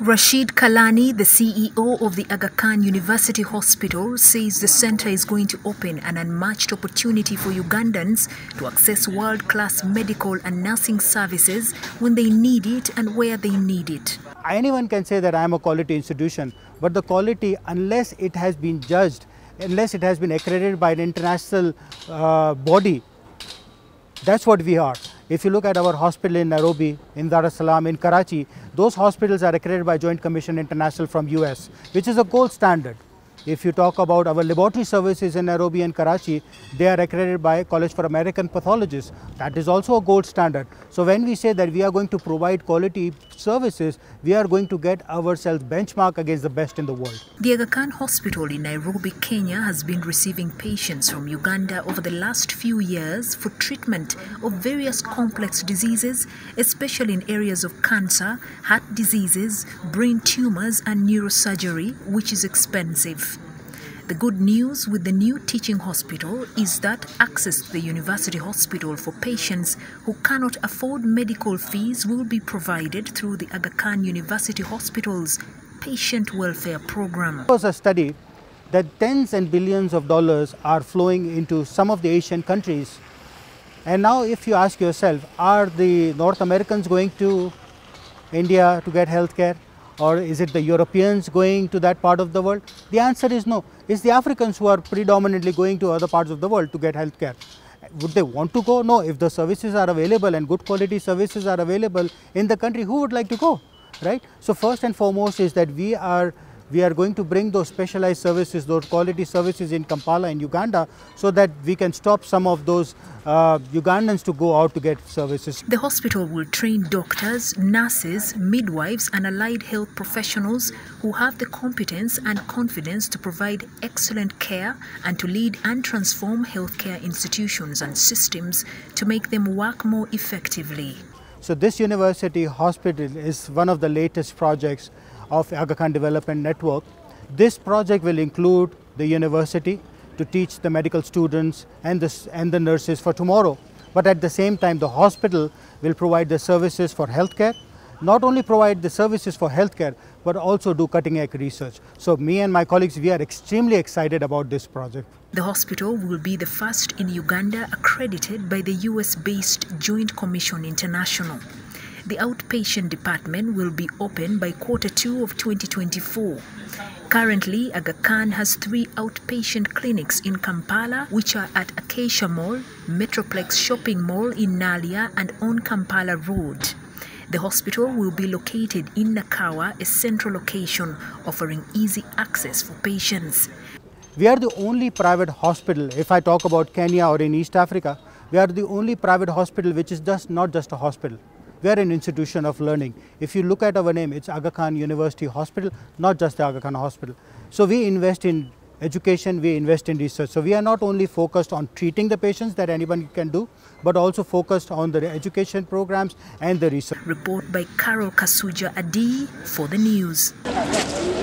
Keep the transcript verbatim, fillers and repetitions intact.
Rashid Kalani, the C E O of the Aga Khan University Hospital, says the center is going to open an unmatched opportunity for Ugandans to access world-class medical and nursing services when they need it and where they need it. Anyone can say that I am a quality institution, but the quality, unless it has been judged, unless it has been accredited by an international uh, body, that's what we are. If you look at our hospital in Nairobi, in Dar es Salaam, in Karachi, those hospitals are accredited by Joint Commission International from U S, which is a gold standard. If you talk about our laboratory services in Nairobi and Karachi, they are accredited by College for American Pathologists. That is also a gold standard. So when we say that we are going to provide quality services, we are going to get ourselves benchmarked against the best in the world. The Aga Khan Hospital in Nairobi, Kenya has been receiving patients from Uganda over the last few years for treatment of various complex diseases, especially in areas of cancer, heart diseases, brain tumors and neurosurgery, which is expensive. The good news with the new teaching hospital is that access to the university hospital for patients who cannot afford medical fees will be provided through the Aga Khan University Hospital's patient welfare program. There was a study that tens and billions of dollars are flowing into some of the Asian countries. And now if you ask yourself, are the North Americans going to India to get health care? Or is it the Europeans going to that part of the world? The answer is no. It's the Africans who are predominantly going to other parts of the world to get healthcare. Would they want to go? No. If the services are available and good quality services are available in the country, who would like to go, right? So first and foremost is that we are, we are going to bring those specialized services, those quality services in Kampala and Uganda so that we can stop some of those Uh, Ugandans to go out to get services. The hospital will train doctors, nurses, midwives and allied health professionals who have the competence and confidence to provide excellent care and to lead and transform healthcare institutions and systems to make them work more effectively. So this university hospital is one of the latest projects of Aga Khan Development Network. This project will include the university, to teach the medical students and the, and the nurses for tomorrow. But at the same time, the hospital will provide the services for healthcare, not only provide the services for healthcare, but also do cutting-edge research. So me and my colleagues, we are extremely excited about this project. The hospital will be the first in Uganda accredited by the U S-based Joint Commission International. The outpatient department will be open by quarter two of twenty twenty-four. Currently, Aga Khan has three outpatient clinics in Kampala, which are at Acacia Mall, Metroplex Shopping Mall in Nalia and on Kampala Road. The hospital will be located in Nakawa, a central location offering easy access for patients. We are the only private hospital, if I talk about Kenya or in East Africa, we are the only private hospital which is just not just a hospital. We are an institution of learning. If you look at our name, it's Aga Khan University Hospital, not just the Aga Khan Hospital. So we invest in education, we invest in research. So we are not only focused on treating the patients that anyone can do, but also focused on the education programs and the research. Report by Carol Kasuja Adi for the news.